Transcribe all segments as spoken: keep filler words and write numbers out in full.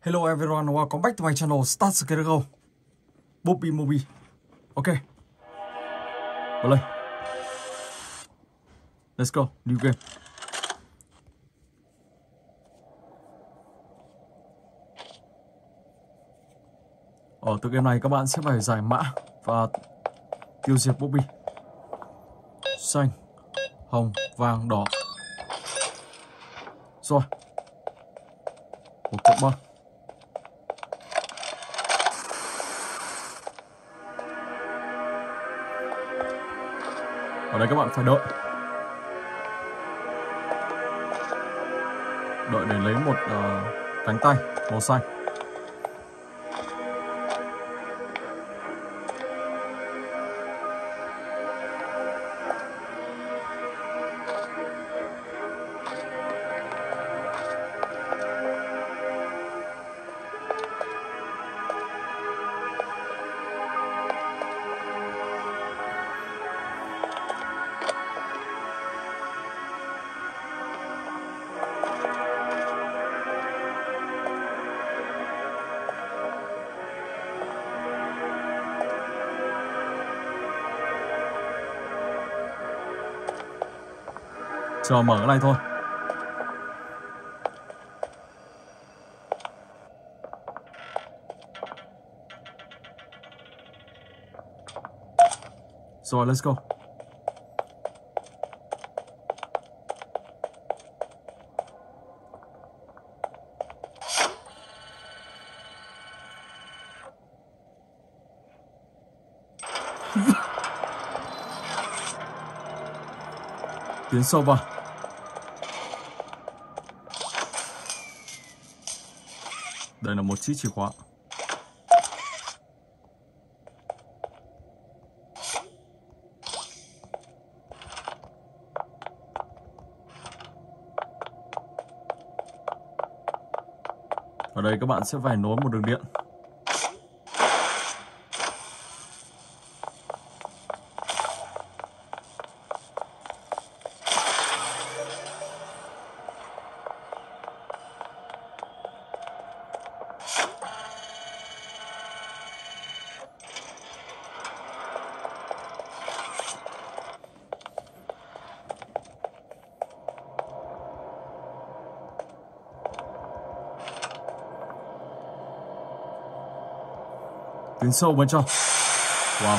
Hello everyone, welcome back to my channel Startskidgo Poppy Mobi. Okay, play. Let's go, new game. Ở tựa game này các bạn sẽ phải giải mã và tiêu diệt Poppy. Xanh, hồng, vàng, đỏ. Rồi, một cục bom. Ở đây các bạn phải đợi đợi để lấy một uh, cánh tay màu xanh. Chờ mở cái này thôi. Rồi, let's go. Tiến sâu vào. Đây là một chiếc chìa khóa. Ở đây các bạn sẽ phải nối một đường điện. Tiến sâu bên trong. Wow.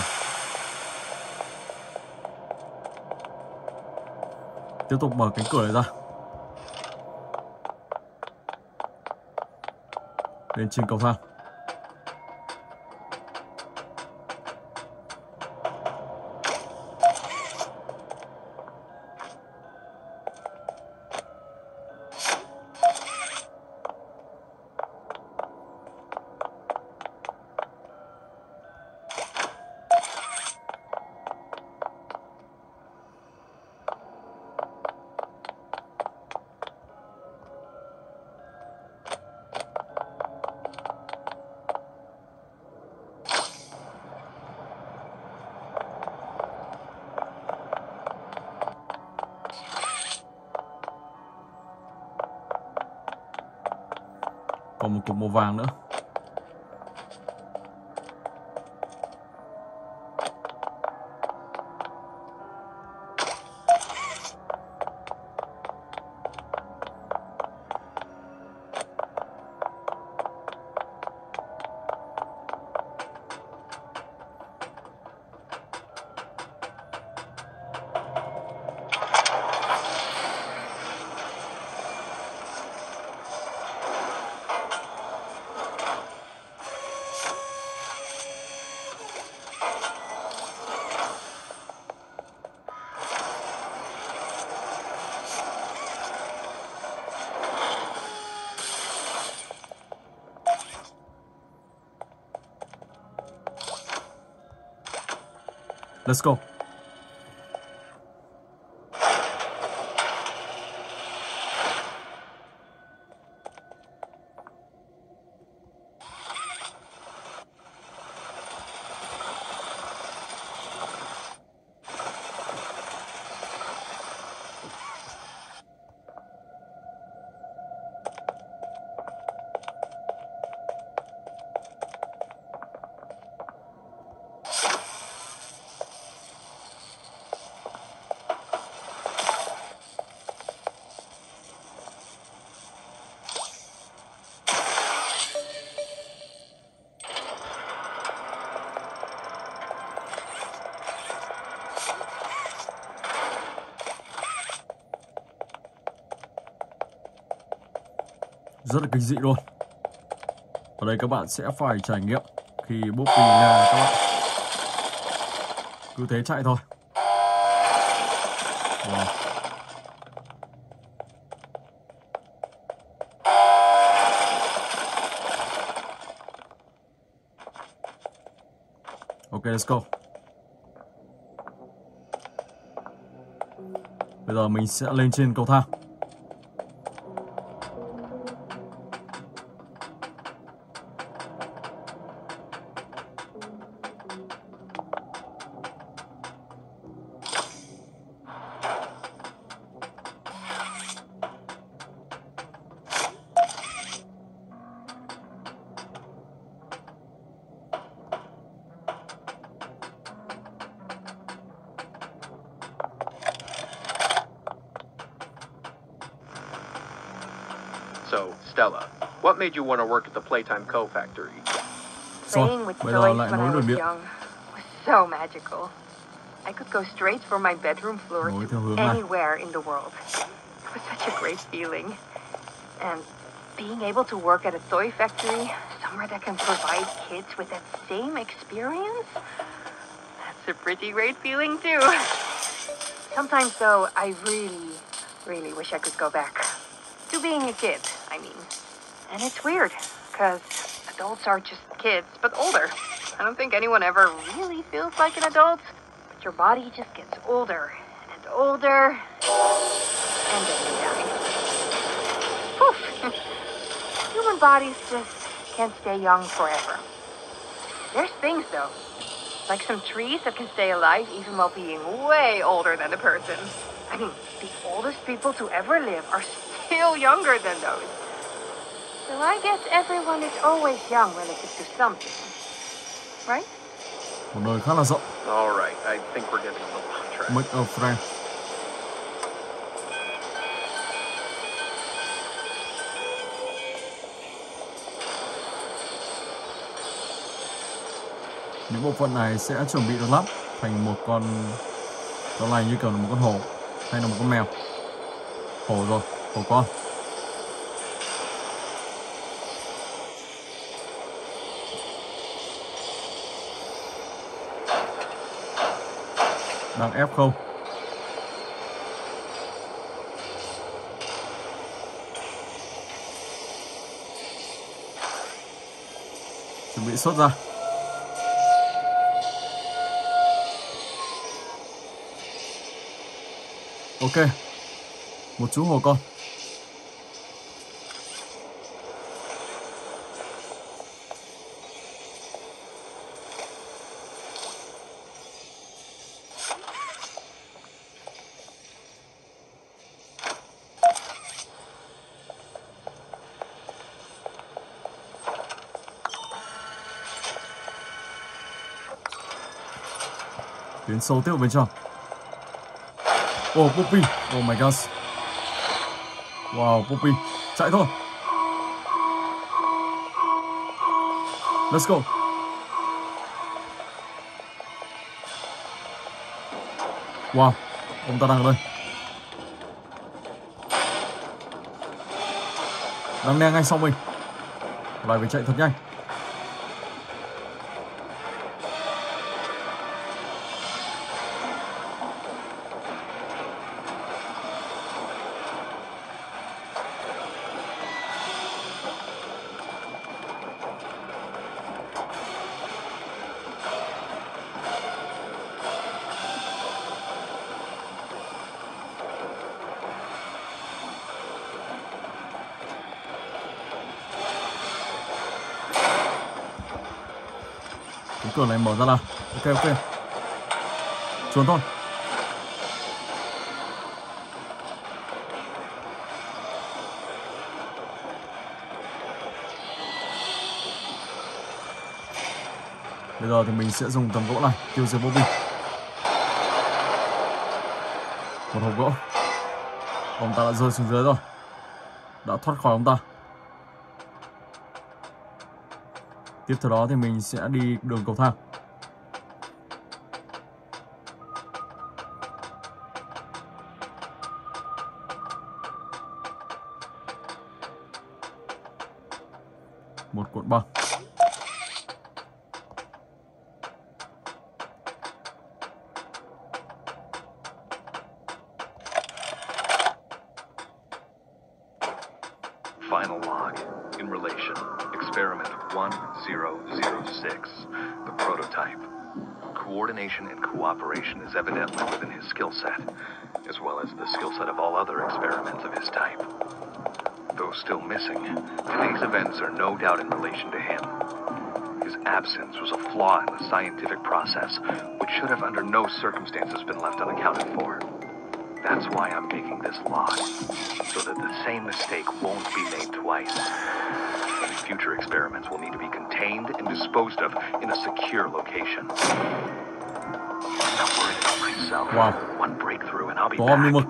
Tiếp tục mở cánh cửa này ra. Lên trên cầu thang. Còn một cục màu vàng nữa. Let's go. rất là kinh dị luôn. Ở đây các bạn sẽ phải trải nghiệm khi Poppy nhà các bạn cứ thế chạy thôi. Wow. Ok, let's go. Bây giờ mình sẽ lên trên cầu thang. So, Stella, what made you want to work at the Playtime Co-Factory? Playing with toys when I was young was so magical. I could go straight from my bedroom floor to anywhere in the world. It was such a great feeling. And being able to work at a toy factory, somewhere that can provide kids with that same experience, that's a pretty great feeling too. Sometimes though, I really, really wish I could go back. To being a kid, I mean. And it's weird, because adults are just kids, but older. I don't think anyone ever really feels like an adult, but your body just gets older and older, and then you die. Poof! Human bodies just can't stay young forever. There's things, though. Like some trees that can stay alive even while being way older than the person. I mean, the oldest people to ever live are still younger than those. So I guess everyone is always young relative to something, right? All right, I think we're getting a little off track. Những bộ phận này sẽ chuẩn bị được lắp thành một con, đó là như kiểu là một con hổ hay là một con mèo. Hổ rồi. Hổ con. Đang ép không? Chuẩn bị xuất ra. Ok. Một chú hổ con. Tiến sâu tiếp bên trong. Oh, Poppy. Oh my gosh. Wow, Poppy. Chạy thôi. Let's go. Wow, ông ta đang ở đây. Đang nghe ngay sau mình. Lại phải chạy thật nhanh. Cửa này mở ra nào. Ok ok. Trốn thôi. Bây giờ thì mình sẽ dùng tấm gỗ này tiêu diệt Poppy. Một hộp gỗ. Ông ta đã rơi xuống dưới rồi. Đã thoát khỏi ông ta. Tiếp theo đó thì mình sẽ đi đường cầu thang. một cuộn băng. Final log in relation experiment one zero zero six, the prototype. Coordination and cooperation is evidently within his skill set, as well as the skill set of all other experiments of his type. Though still missing, today's events are no doubt in relation to him. His absence was a flaw in the scientific process, which should have under no circumstances been left unaccounted for. That's why I'm making this log, so that the same mistake won't be made twice. Any future experiments will need to be contained and disposed of in a secure location. I'm not worried about myself. Wow. One breakthrough and I'll be wow. back.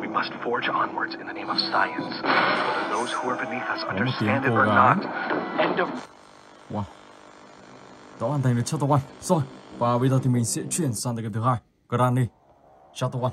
We must forge onwards in the name of science, whether those who are beneath us understand it or not. End of... Wow. Đã hoàn thành được Chapter One. Rồi, và bây giờ thì mình sẽ chuyển sang tới cái thứ hai, Granny Chapter One.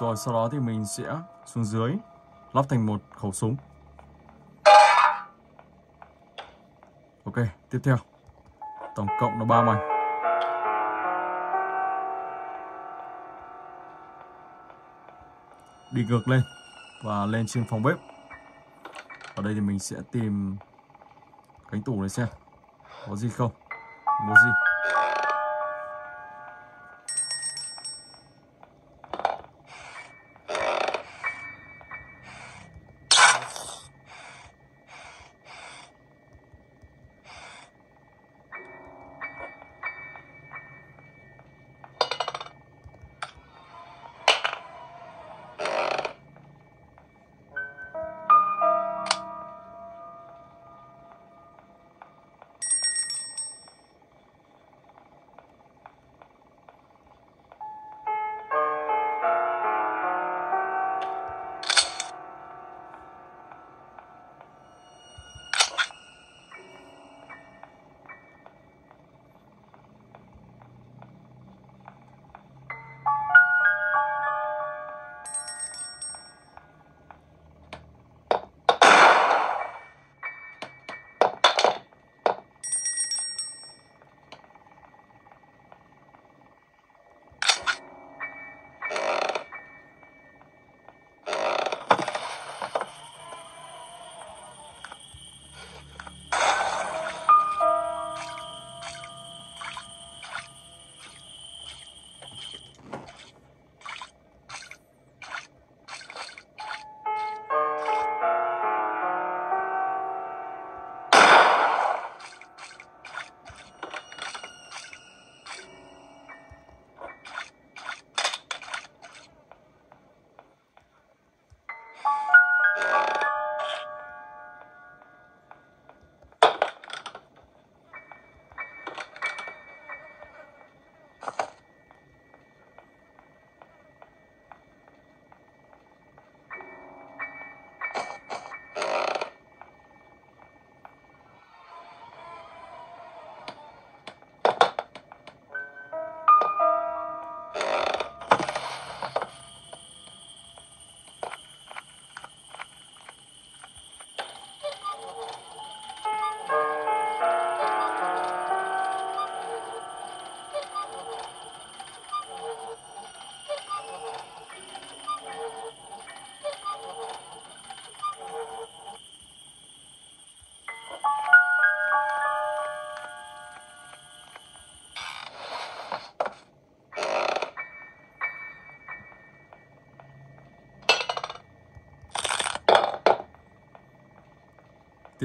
Rồi sau đó thì mình sẽ xuống dưới lắp thành một khẩu súng. Ok, tiếp theo. Tổng cộng là ba mảnh. Đi ngược lên và lên trên phòng bếp. Ở đây thì mình sẽ tìm cánh tủ này xem có gì không. Có gì?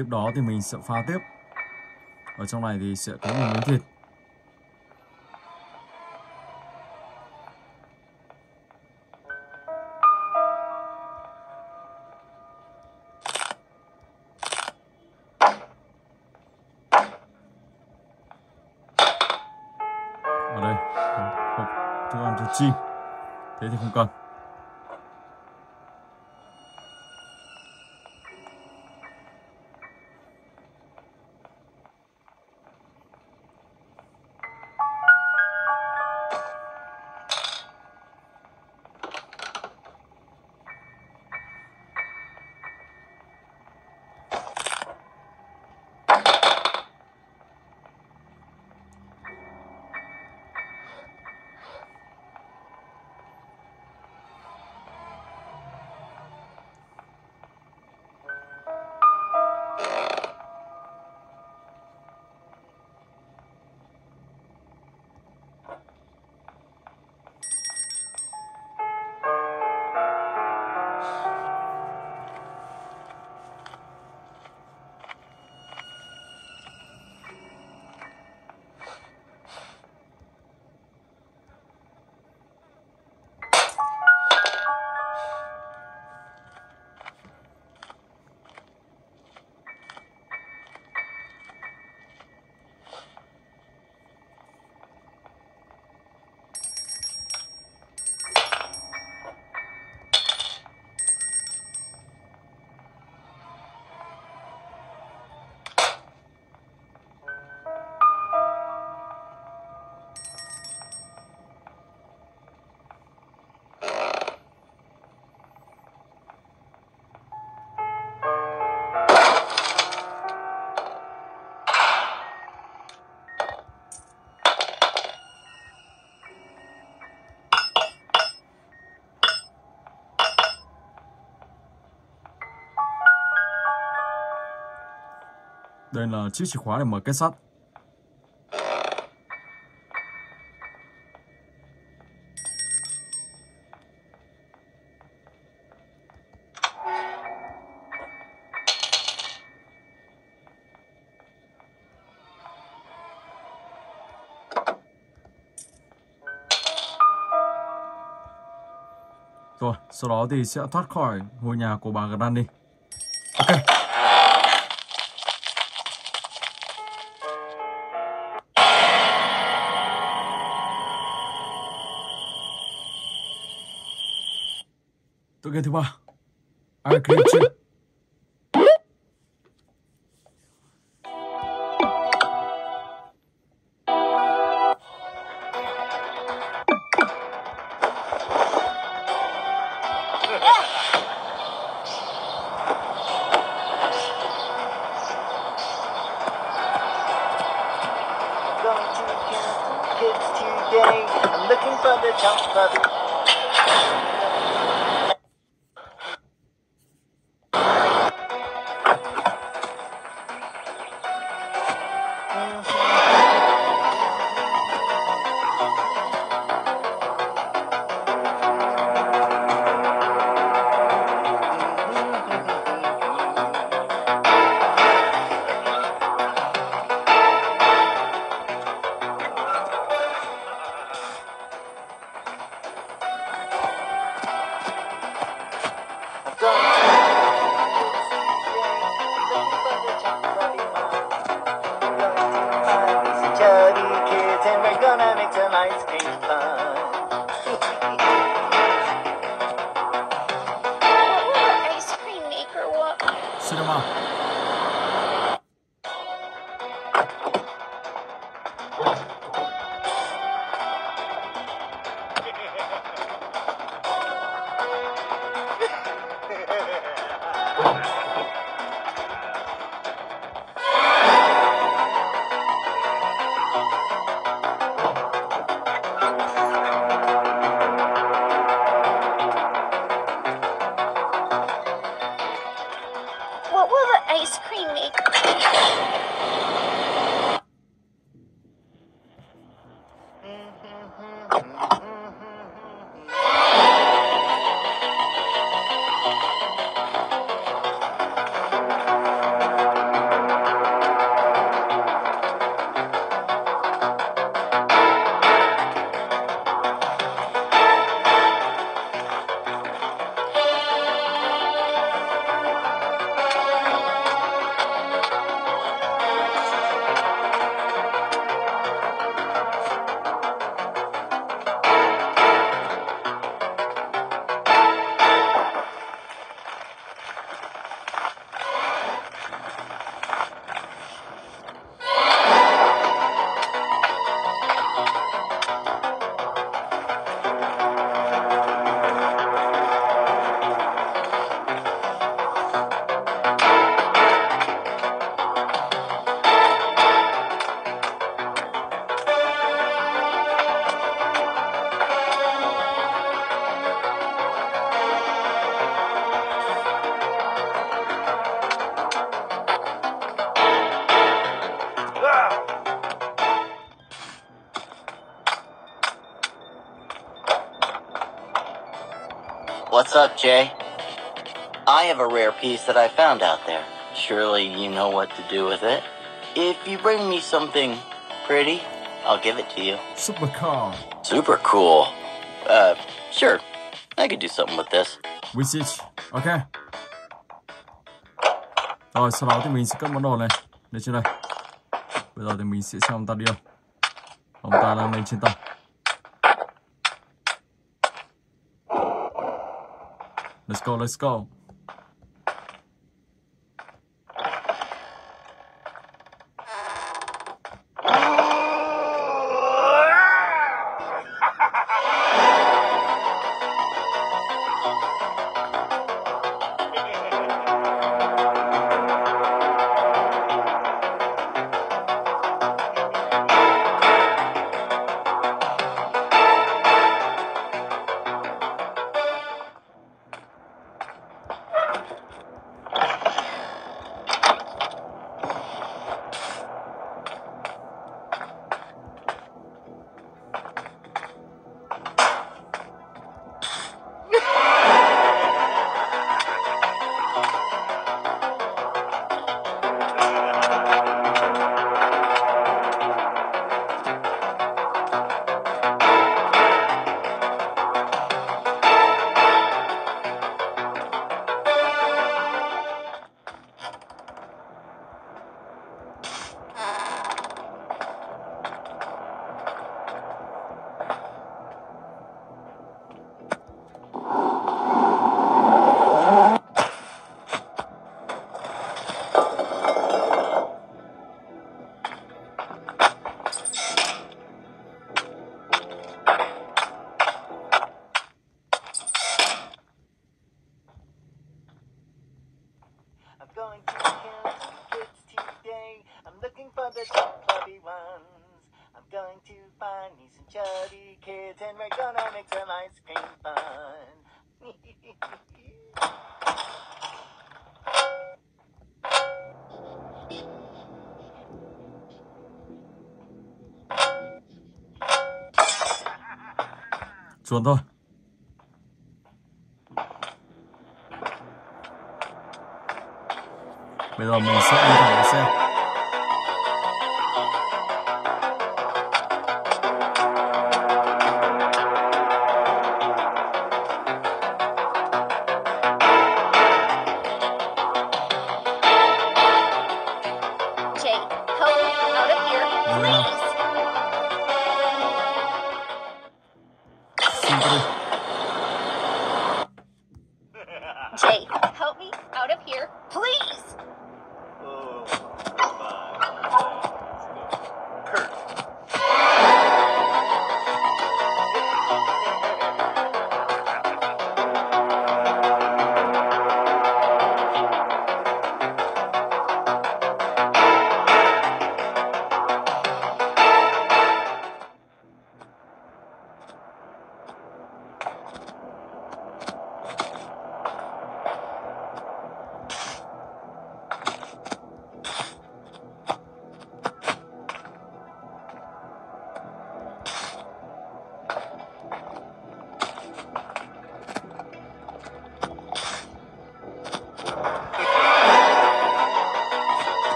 Tiếp đó thì mình sẽ phá tiếp. Ở trong này thì sẽ có một miếng thịt. Ở đây hộp thức ăn cho chim. Thế thì không cần. Đây là chiếc chìa khóa để mở kết sắt. Rồi, sau đó thì sẽ thoát khỏi ngôi nhà của bà Granny. Ok. Tựa game thứ ba. Ai create chưa? What's up, Jay? I have a rare piece that I found out there. Surely you know what to do with it. If you bring me something pretty, I'll give it to you. Super cool. Super cool. Uh, sure. I could do something with this. With it. Okay. Rồi, sau đó thì mình sẽ cất món đồ này lên trên đây. Bây giờ thì mình sẽ xem ông ta đi đâu. Ông ta đang lên trên tàu. Let's go, let's go. Chuồn thôi. Bây giờ mình sẽ đi thẳng vào xe.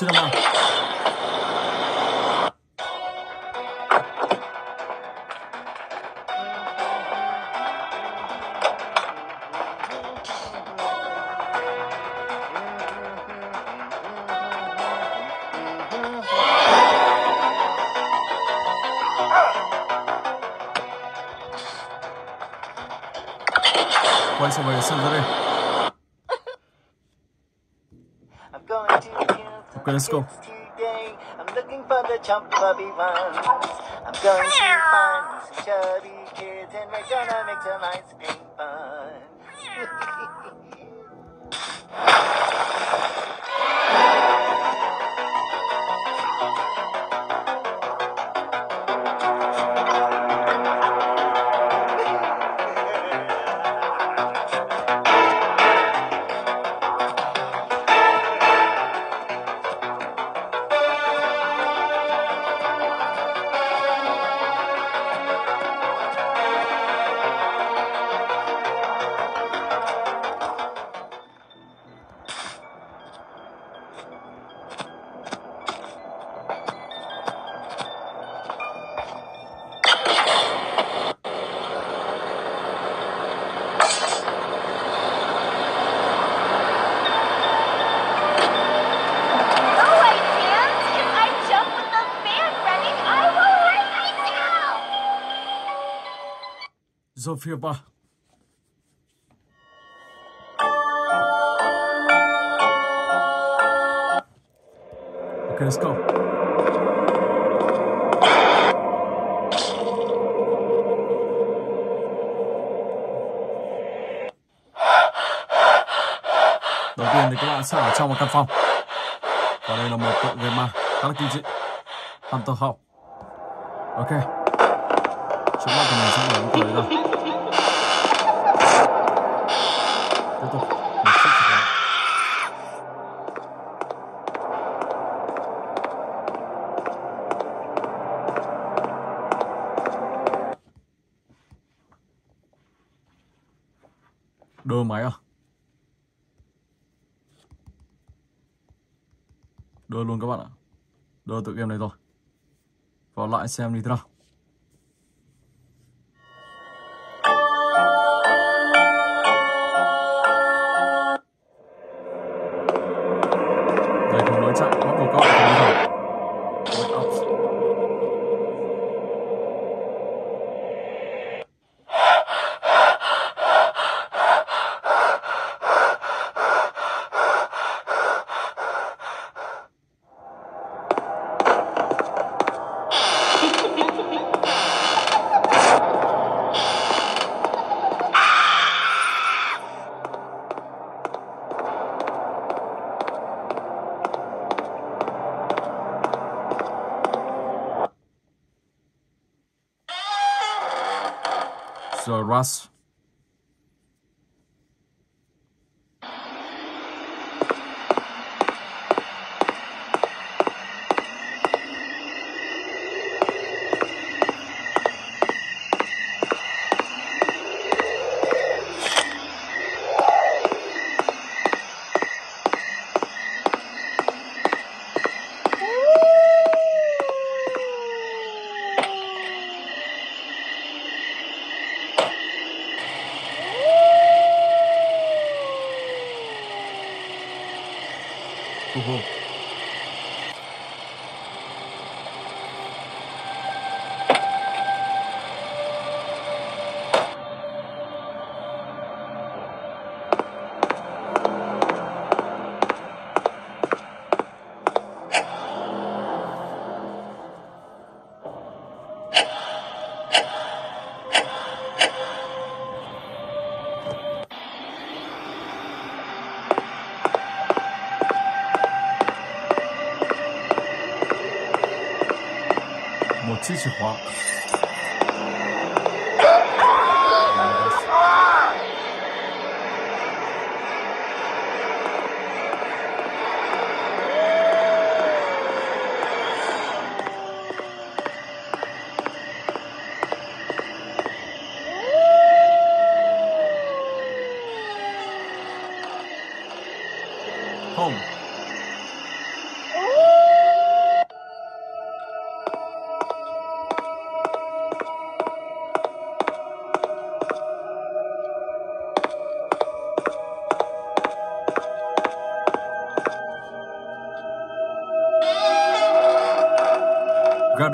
Cinema. Quay sang về sân ra đây. Okay, let's go. Today, I'm looking for the chump puppy ones. I'm going to find chubby kids, and we're gonna make some ice cream so viel war. Okay, let's go. Đầu tiên thì các bạn sẽ ở trong một căn phòng. Và đây là một cậu game ma khá là kinh dị. Hunter học. Ok. Chúng ta cần sẽ mở cái cửa rồi. Đưa máy à? Đưa luôn các bạn ạ. Đưa tự game này rồi. Vào lại xem đi thế nào. So Russ.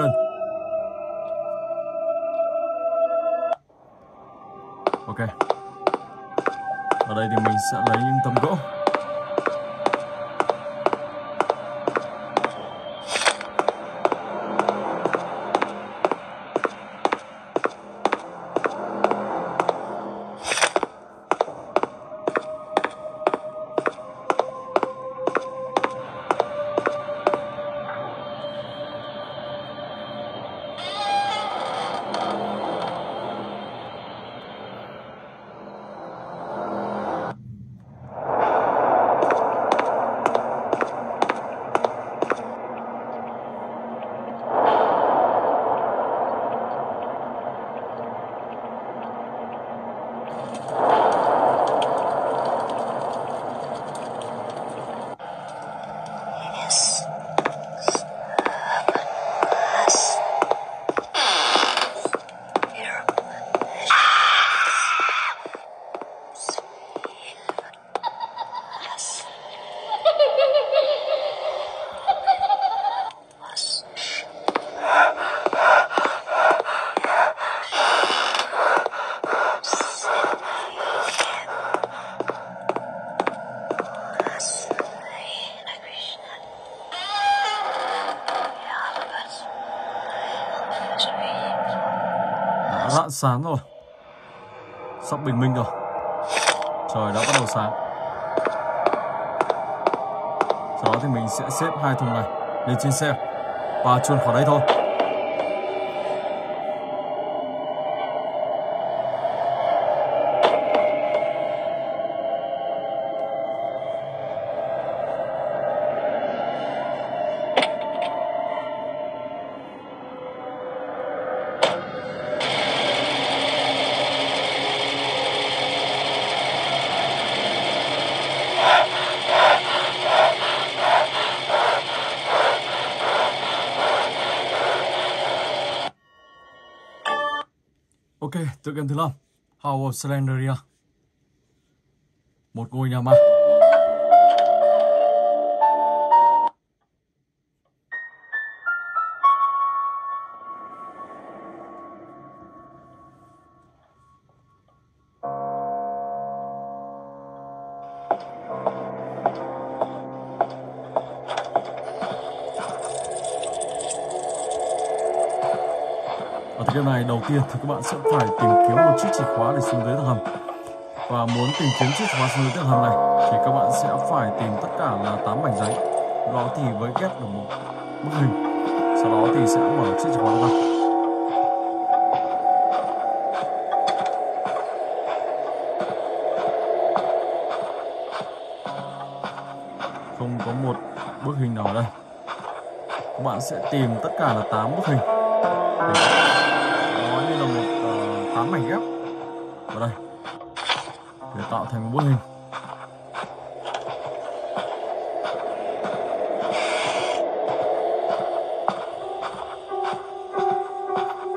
Garden. Ok. Ở đây thì mình sẽ lấy những tấm gỗ. sẵn sàng rồi. Sắp bình minh rồi. Trời đã bắt đầu sáng. Sau đó thì mình sẽ xếp hai thùng này lên trên xe và chuồn khỏi đây thôi. Ok, tựa game thứ năm, House of Slendrina. Một ngôi nhà ma. Game này đầu tiên thì các bạn sẽ phải tìm kiếm một chiếc chìa khóa để xuống dưới tầng hầm, và muốn tìm kiếm chiếc chìa khóa xuống dưới tầng hầm này thì các bạn sẽ phải tìm tất cả là tám mảnh giấy, đó thì mới ghép được một bức hình, sau đó thì sẽ mở chiếc chìa khóa ra. Không có một bức hình nào ở đây, các bạn sẽ tìm tất cả là tám bức hình. Để tám mảnh ghép vào đây để tạo thành một bức hình.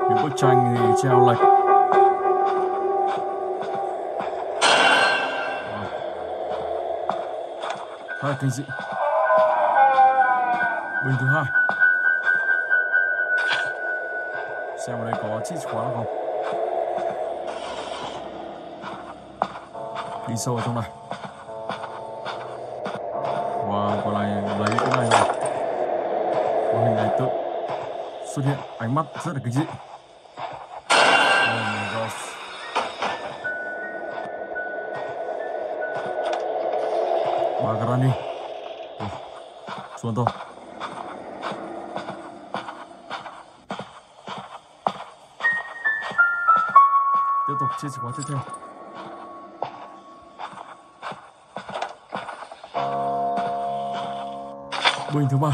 Những bức tranh thì treo lệch. Khá là kinh dị. Bình thứ hai. Xem ở đây có chiếc chìa khóa không? Đi sâu vào trong này. Wow, con này lấy cái này này. Con hình này tự xuất hiện ánh mắt rất là kinh dị. Oh my god. Bà Granny. Oh, xuống thôi. Tiếp tục chia sẻ khóa tiếp theo. Bình thứ ba.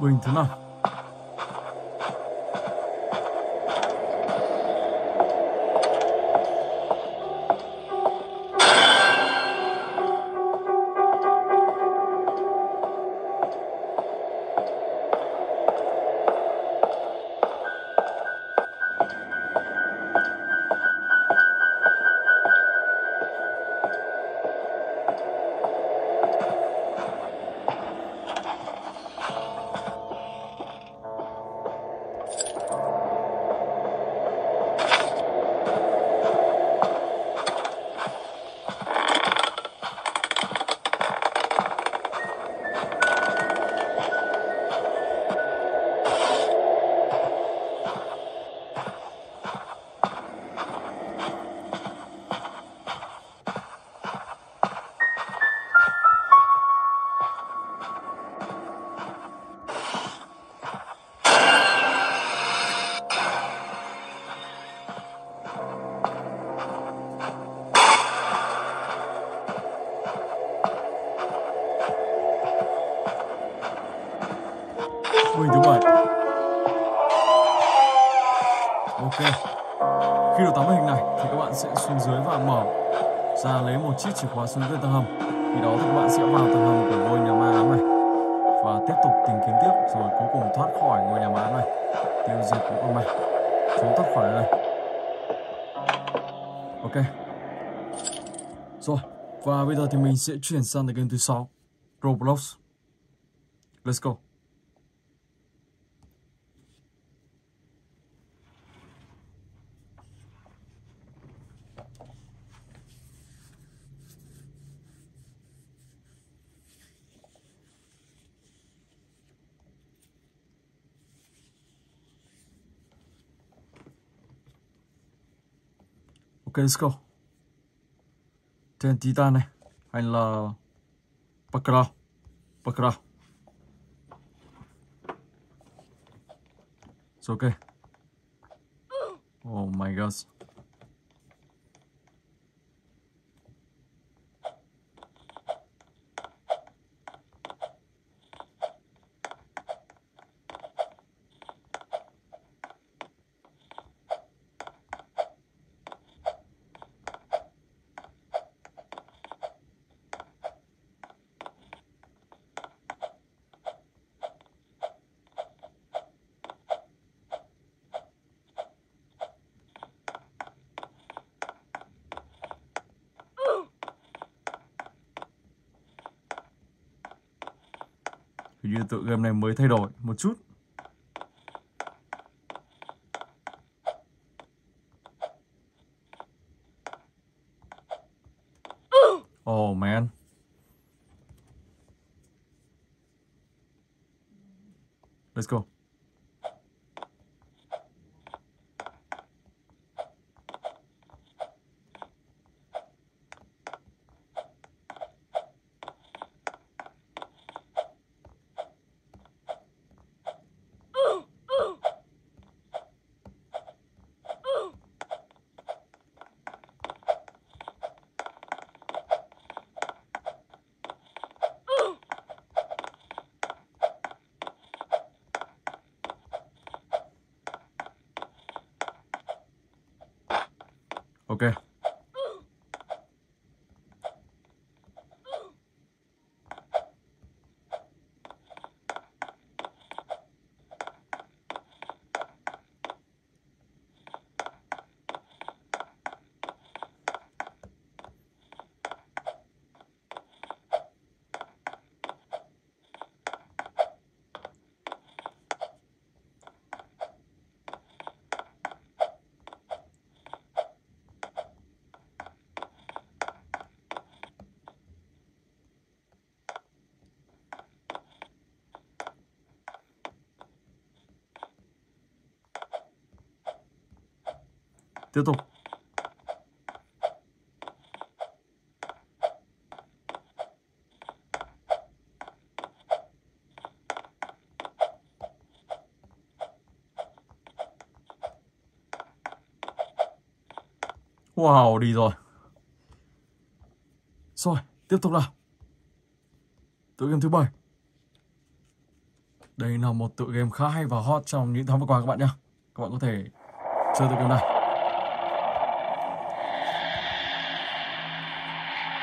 Bình thứ năm. sẽ xuyên dưới và mở ra lấy một chiếc chìa khóa xuống dưới tầng hầm. Khi đó thì các bạn sẽ vào tầng hầm của ngôi nhà ma ám này và tiếp tục tìm kiếm tiếp, rồi cuối cùng thoát khỏi ngôi nhà ma ám này, tiêu diệt những con ma, trốn thoát khỏi đây. Ok. Rồi, và bây giờ thì mình sẽ chuyển sang tới game thứ sáu, Roblox. Let's go. Ok, let's go. Thêm Titan này, hay là Baccarat, Baccarat. It's okay. Oh my gosh. Như tựa game này mới thay đổi một chút. Oh man. Let's go. Okay. Tiếp tục. Wow, đi rồi. Rồi, tiếp tục nào. Tựa game thứ bảy. Đây là một tựa game khá hay và hot trong những tháng vừa qua các bạn nhé. Các bạn có thể chơi tựa game này.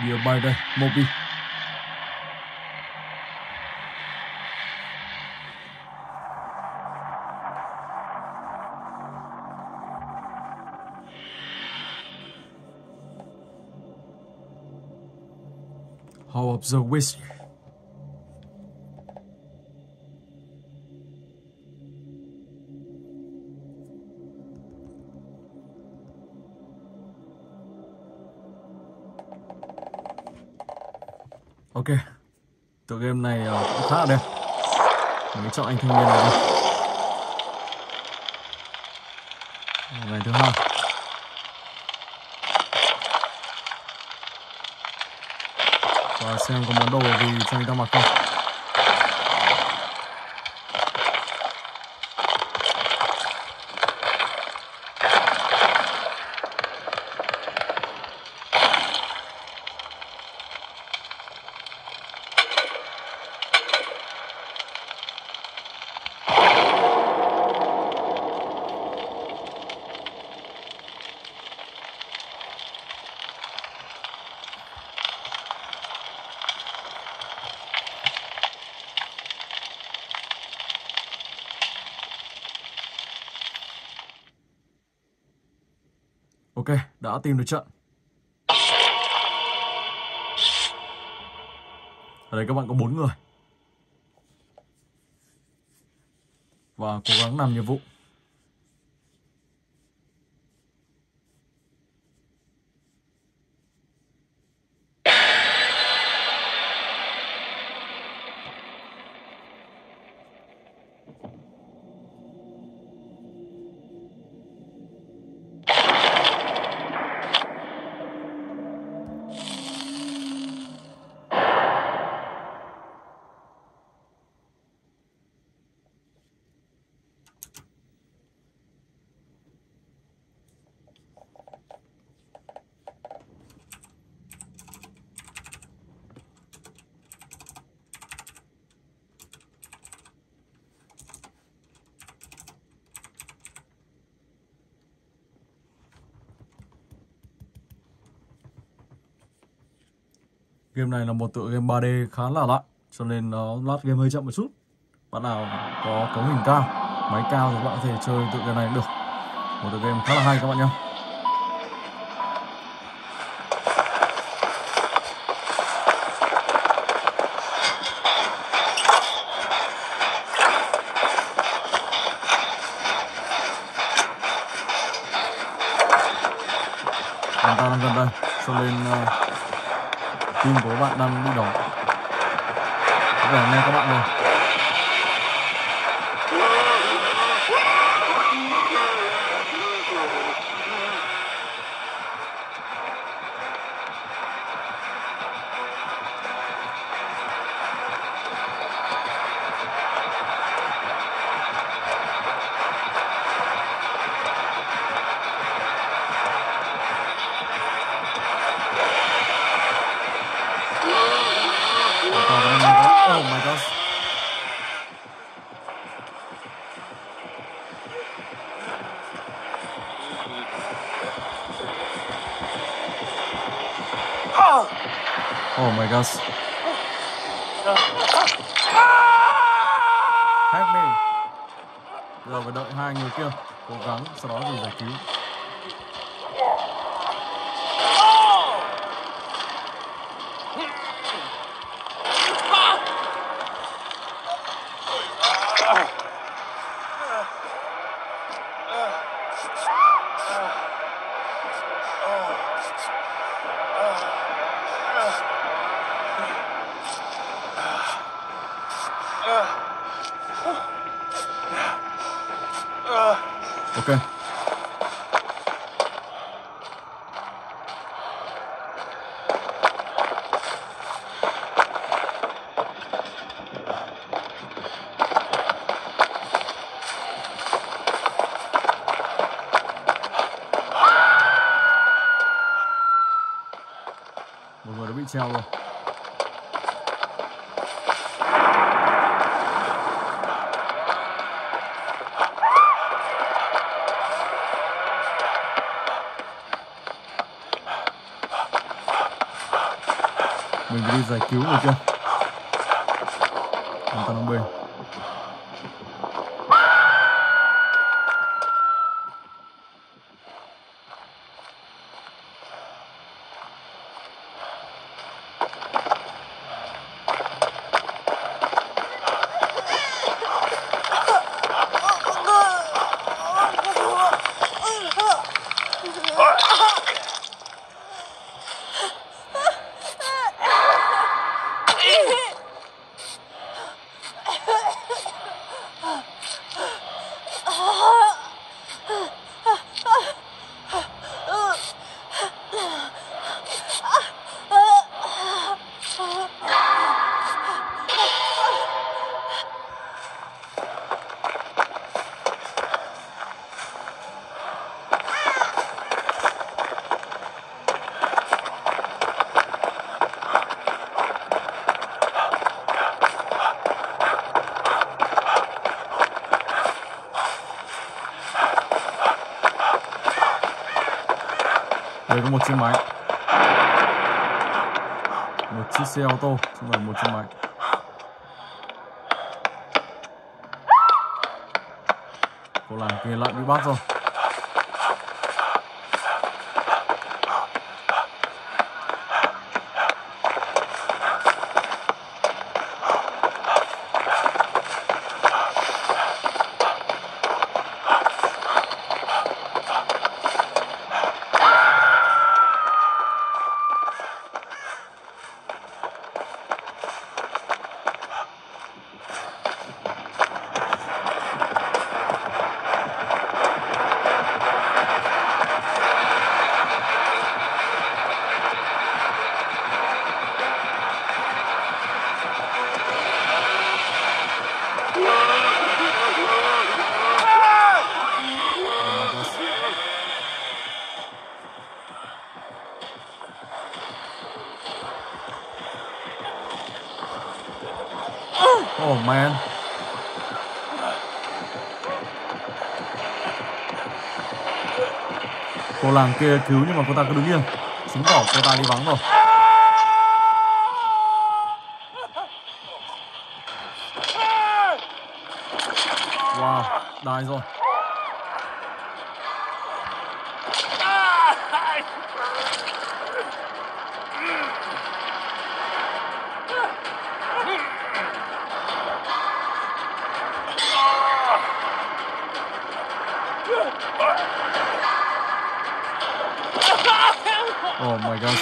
Điều bài đây, Mobi. House of the Wish. Ok, tựa game này uh, cũng khá là đẹp. Mình chọn anh thanh niên này đi. Ngày thứ hai. Và xem có món đồ gì cho anh ta mặc không. Ok, đã tìm được trận. Ở đây các bạn có bốn người và cố gắng làm nhiệm vụ. Game này là một tựa game ba D khá là lạ, cho nên nó lát game hơi chậm một chút. Bạn nào có cấu hình cao, máy cao thì các bạn có thể chơi tựa game này cũng được. Một tựa game khá là hay các bạn nhé. Chúng ta đang gần đây, cho nên team của các bạn đang bị đỏ. Có vẻ nghe các bạn rồi. Oh my gosh. Help me. Giờ phải đợi hai người kia cố gắng, sau đó thì giải cứu. Ok. Một người đã bị treo rồi. Mình đi giải cứu được chưa? Chúng ta đang bê. Đây có một chiếc máy, một chiếc xe ô tô, xong rồi một chiếc máy. Cô làm kia lại bị bắt rồi. Oh, man. Cô làng kia cứu nhưng mà cô ta cứ đứng yên. Chứng tỏ cô ta đi vắng rồi. Wow, đài rồi. Oh my gosh.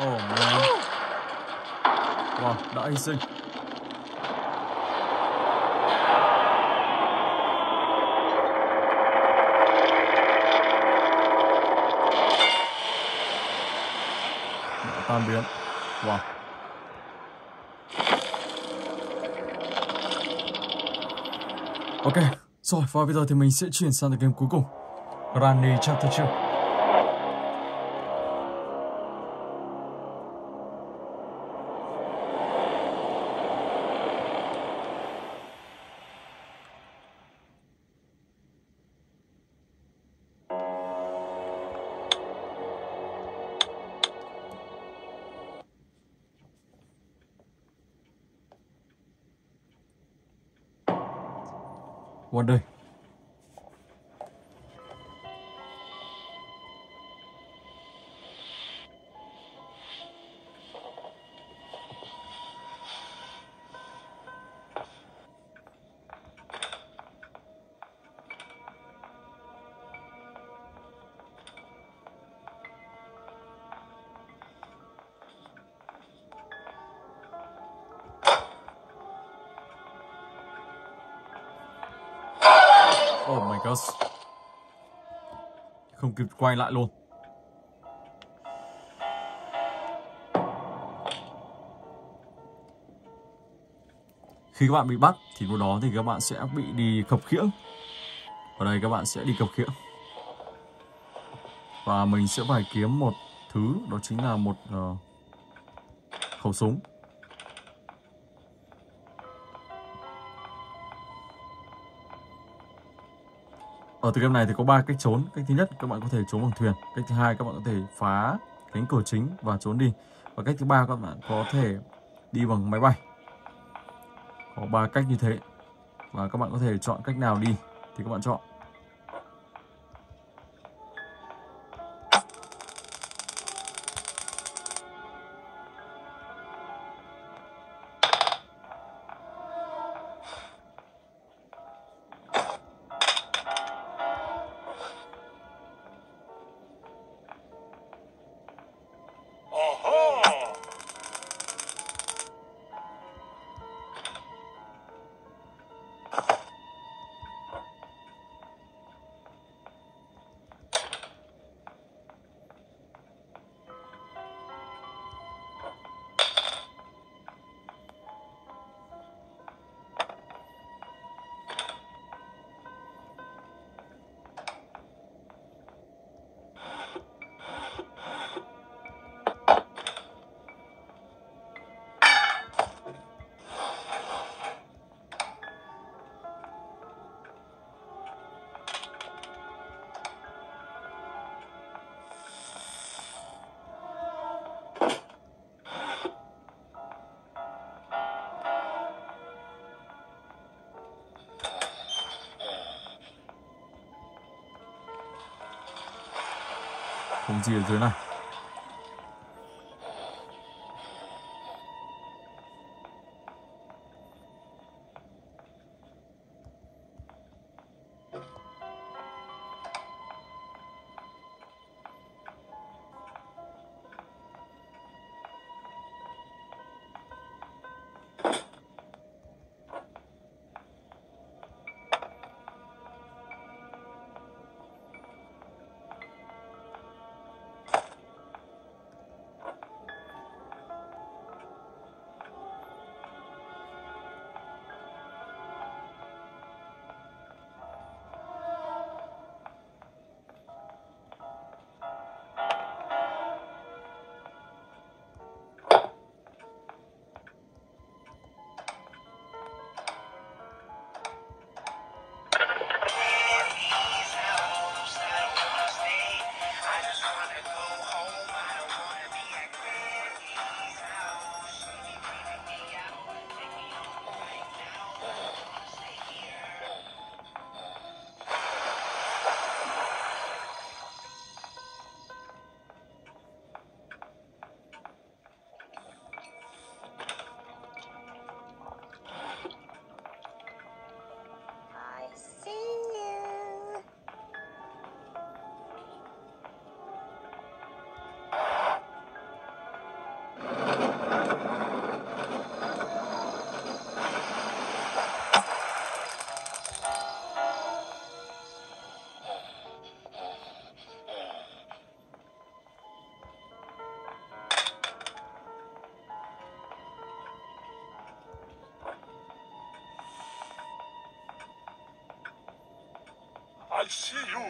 Oh man. Wow, đã hy sinh. Đã tan biến. Wow. Ok, rồi và bây giờ thì mình sẽ chuyển sang cái game cuối cùng, Granny Chapter hai. Qua đây. Oh my gosh. Không kịp quay lại luôn. Khi các bạn bị bắt thì lúc đó thì các bạn sẽ bị đi khập khiễng. Ở đây các bạn sẽ đi khập khiễng. Và mình sẽ phải kiếm một thứ, đó chính là một uh, khẩu súng. Ở từ game này thì có ba cách trốn. Cách thứ nhất các bạn có thể trốn bằng thuyền. Cách thứ hai các bạn có thể phá cánh cửa chính và trốn đi. Và cách thứ ba các bạn có thể đi bằng máy bay. Có ba cách như thế. Và các bạn có thể chọn cách nào đi thì các bạn chọn. Không gì ở dưới này. I see you.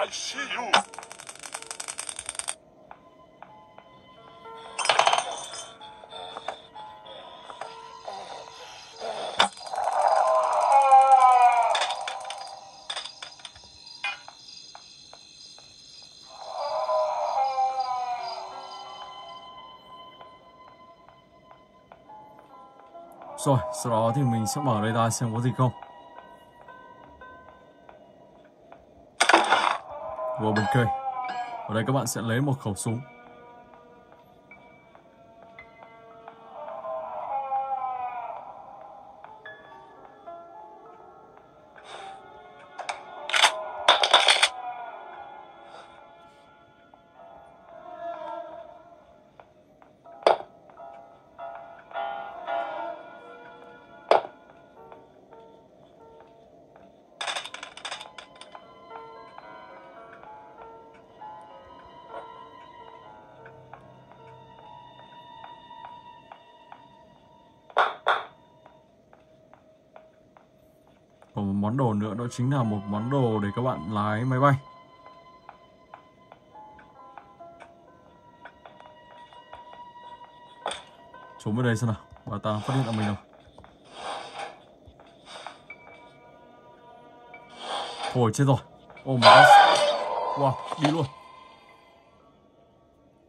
I see you. Rồi, sau đó thì mình sẽ mở đây ra xem có gì không. Vào bên cây. Ở đây các bạn sẽ lấy một khẩu súng. Một món đồ nữa đó chính là một món đồ để các bạn lái máy bay. Trốn vào đây xem nào, bà ta phát hiện ra mình rồi. Ôi chết rồi. Oh my gosh. Wow, đi luôn.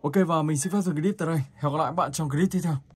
Ok, và mình xin phép dừng clip tại đây. Hẹn gặp lại các bạn trong clip tiếp theo.